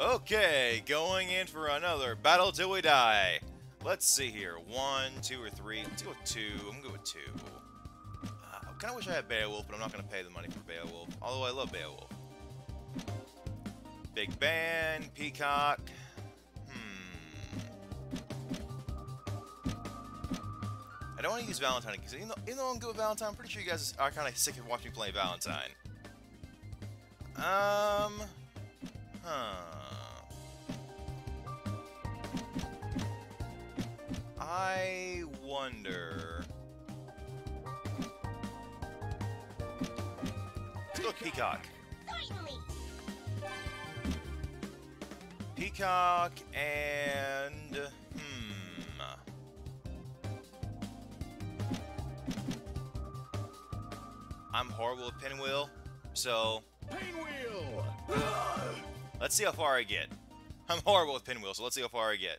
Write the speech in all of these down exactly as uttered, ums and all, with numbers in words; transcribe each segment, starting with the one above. Okay, going in for another battle till we die. Let's see here. One, two, or three. Let's go with two. I'm going to go with two. Uh, I kind of wish I had Beowulf, but I'm not going to pay the money for Beowulf. Although I love Beowulf. Big Band, Peacock. I don't want to use Valentine because even though, even though I'm good with Valentine, I'm pretty sure you guys are kind of sick of watching me play Valentine. Um, huh. I wonder. Let's go with Peacock. Finally. Peacock and. I'm horrible with Pinwheel, so Pinwheel. Let's see how far I get. I'm horrible with Pinwheel, so let's see how far I get.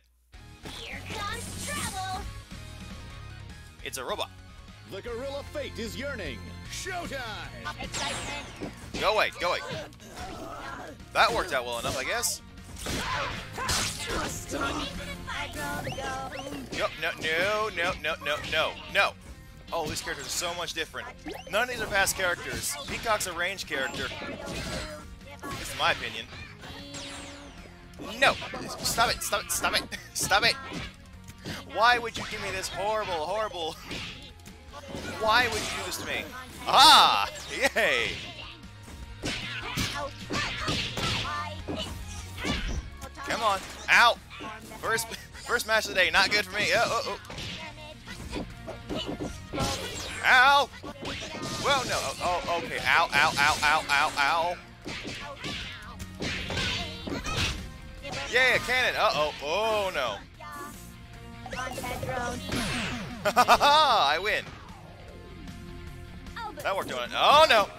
Here comes trouble. It's a robot. The gorilla fate is yearning. Showtime! Excitement. Go away, go away. That worked out well enough, I guess. Nope, no, no, no, no, no, no, no. Oh, these characters are so much different. None of these are fast characters. Peacock's a range character. That's my opinion. No! Stop it! Stop it! Stop it! Stop it! Why would you give me this horrible, horrible... Why would you do this to me? Ah! Yay! Come on. Ow! First, first match of the day. Not good for me. Oh, oh, oh. Ow! Well, no. Oh, oh, okay. Ow, ow, ow, ow, ow, ow. Yeah, cannon. Uh-oh. Oh, no. I win. That worked on it. Oh, no.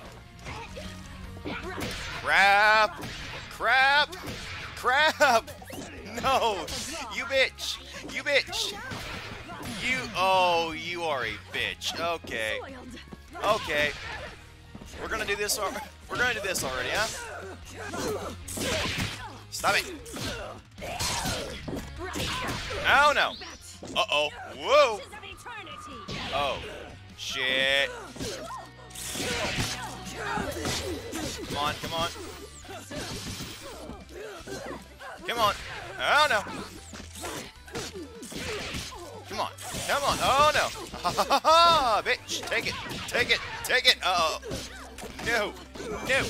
Crap. Crap. Crap. No. You bitch. You bitch. You, oh, you are a bitch. Okay. Okay. We're gonna do this, or we're gonna do this already, huh? Stop it. Oh, no. Uh-oh. Whoa. Oh. Shit. Come on, come on. Come on. Oh, no. Come on, come on, oh no! Ha ha ha ha! Bitch, take it, take it, take it! Uh oh. No, no!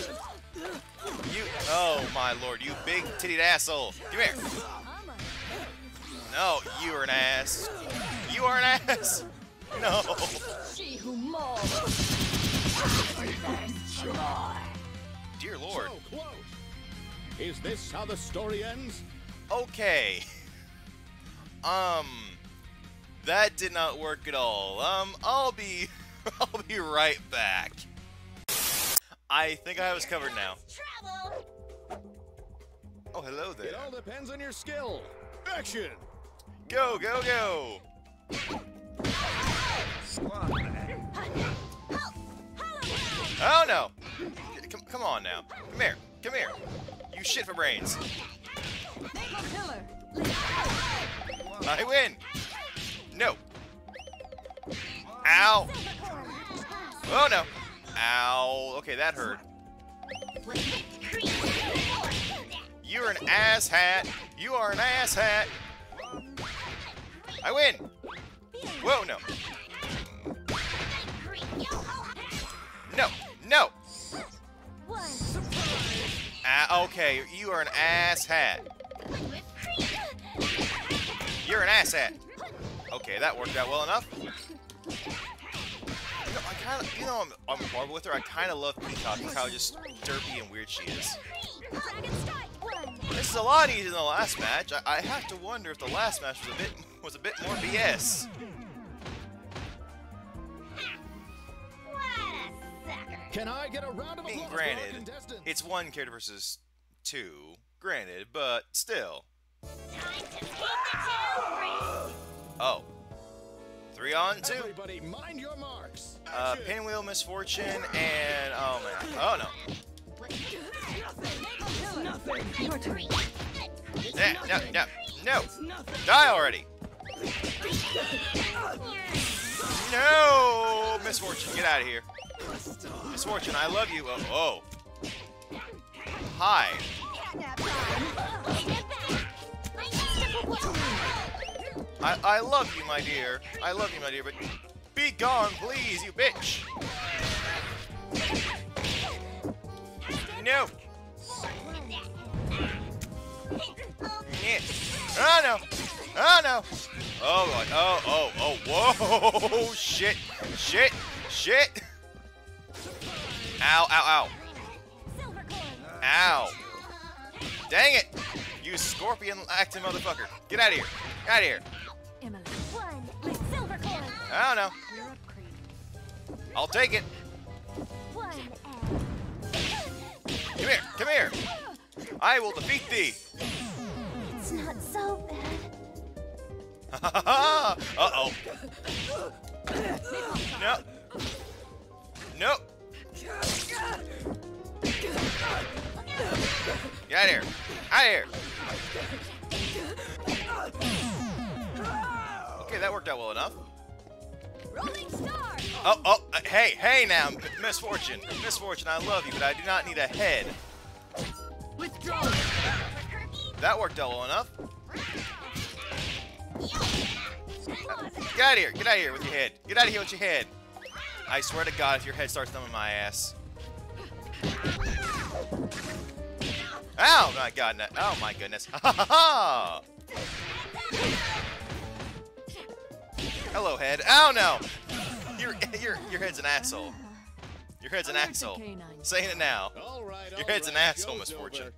You, oh my lord, you big titted asshole! Come here! No, you are an ass! You are an ass! No! Dear lord. Is this how the story ends? Okay. Um. That did not work at all. Um, I'll be, I'll be right back. I think I was covered now. Oh, hello there. It all depends on your skill. Action! Go, go, go! Oh no! Come, come on now. Come here. Come here. You shit for brains. I win. No. Ow. Oh, no. Ow. Okay, that hurt. You're an asshat. You are an asshat. I win. Whoa, no. No. No. Uh, okay, you are an asshat. You're an asshat. Okay, that worked out well enough. You know, I kind of, you know, I'm, I'm horrible with her. I kind of love Peacock. Look how just derpy and weird she is. This is a lot easier than the last match. I, I have to wonder if the last match was a bit was a bit more B S. Can I get a round of applause? I mean, granted, it's one character versus two. Granted, but still. Time to beat the two. Oh. Three on two. Everybody mind your marks. Uh, Pinwheel, Miss Fortune, and oh man. Oh no. nothing. Your turn. Yeah, no, no, no. Die already. No, Miss Fortune, get out of here. Miss Fortune, I love you. Oh, oh. Hi. I, I love you, my dear. I love you, my dear, but be gone, please, you bitch. No. Yeah. Oh, no. Oh, no. Oh, God. Oh, oh, oh. Whoa. Shit. Shit. Shit. Ow, ow, ow. Ow. Dang it. You scorpion-acting motherfucker. Get out of here. Get out of here. I don't know. I'll take it. Come here. Come here. I will defeat thee. It's not so bad. Uh-oh. No. No. Get out of here. Out of here. Okay, that worked out well enough. Rolling star. Oh, oh, uh, hey, hey now, Miss Fortune. Miss Fortune, I love you, but I do not need a head. Withdraw. That worked out well enough. Get out of here. Get out of here with your head. Get out of here with your head. I swear to God, if your head starts thumbing my ass. Oh my God. No. Oh my goodness. Ha ha ha. Hello, head. Oh no. Your, your, your head's an asshole. Your head's an asshole. Saying it now. Your head's an asshole, Miss Fortune.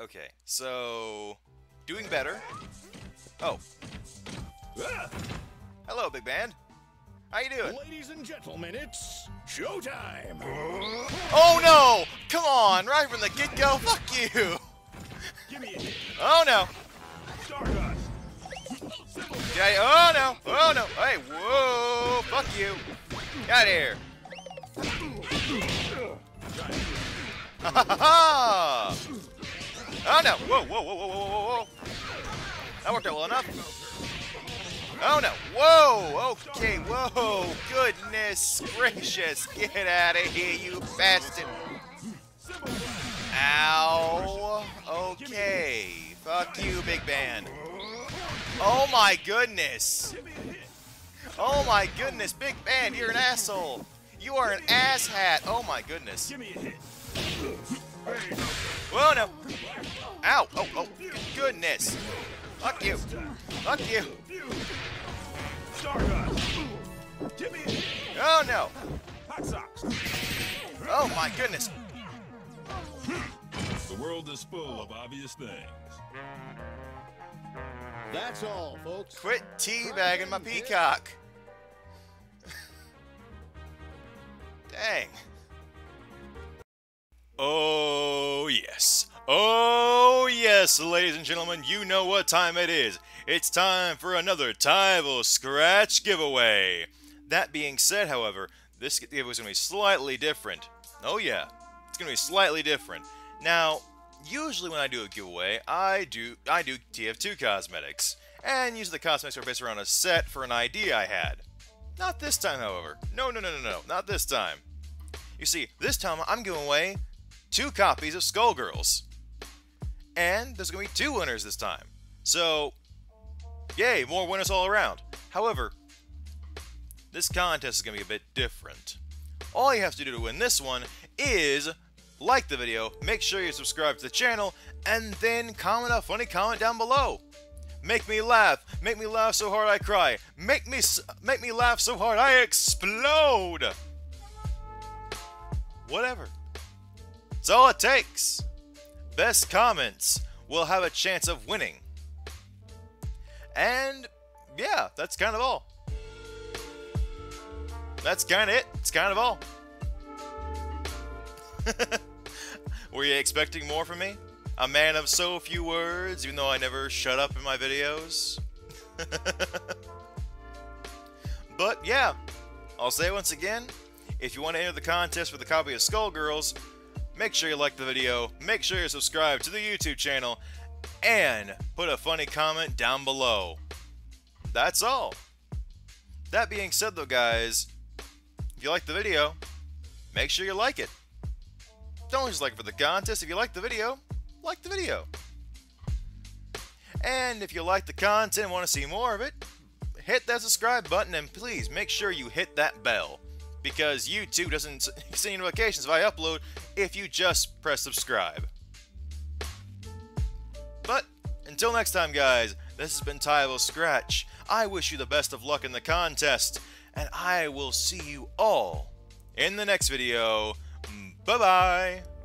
Okay, so doing better. Oh. Hello, Big Band. How you doing? Ladies and gentlemen, it's showtime. Oh no! Come on, right from the get-go. Fuck you! Give me it. Oh no! Stardust. Yeah, oh no! Oh no! Hey, whoa! Fuck you! Get out of here! Ha ha ha! Oh no! Whoa, whoa, whoa, whoa, whoa, whoa, whoa! That worked out well enough. Oh no! Whoa! Okay, whoa! Goodness gracious! Get out of here, you bastard! Ow! Okay. Fuck you, Big Band. Oh my goodness! Oh my goodness, Big Band, you're an asshole! You are an asshat! Oh my goodness! Whoa, no! Ow! Oh, oh! Goodness! Fuck you! Fuck you! Oh no! Oh my goodness! The world is full of obvious things. That's all, folks. Quit teabagging my peacock. Dang. Oh, yes. Oh, yes, ladies and gentlemen, you know what time it is. It's time for another Tiviyl Scratch giveaway. That being said, however, this giveaway is going to be slightly different. Oh, yeah. It's going to be slightly different. Now, usually when I do a giveaway, I do I do T F two cosmetics. And usually the cosmetics are based around a set for an idea I had. Not this time, however. No, no, no, no, no. Not this time. You see, this time I'm giving away two copies of Skullgirls. And there's going to be two winners this time. So, yay, more winners all around. However, this contest is going to be a bit different. All you have to do to win this one is like the video, make sure you subscribe to the channel, and then comment a funny comment down below. Make me laugh. Make me laugh so hard I cry. Make me, make me laugh so hard I explode. Whatever. It's all it takes. Best comments will have a chance of winning. And yeah, that's kind of all. That's kind of it. It's kind of all. Were you expecting more from me? A man of so few words, even though I never shut up in my videos. But yeah, I'll say it once again. If you want to enter the contest with a copy of Skullgirls, Make sure you like the video, make sure you're subscribed to the YouTube channel, and put a funny comment down below. That's all. That being said though, guys, if you like the video, make sure you like it. Don't just like it for the contest. If you like the video, like the video. And if you like the content and want to see more of it, hit that subscribe button, and please make sure you hit that bell, because YouTube doesn't send you notifications if I upload if you just press subscribe. But until next time, guys, this has been Tiviyl Scratch. I wish you the best of luck in the contest, and I will see you all in the next video. Bye-bye!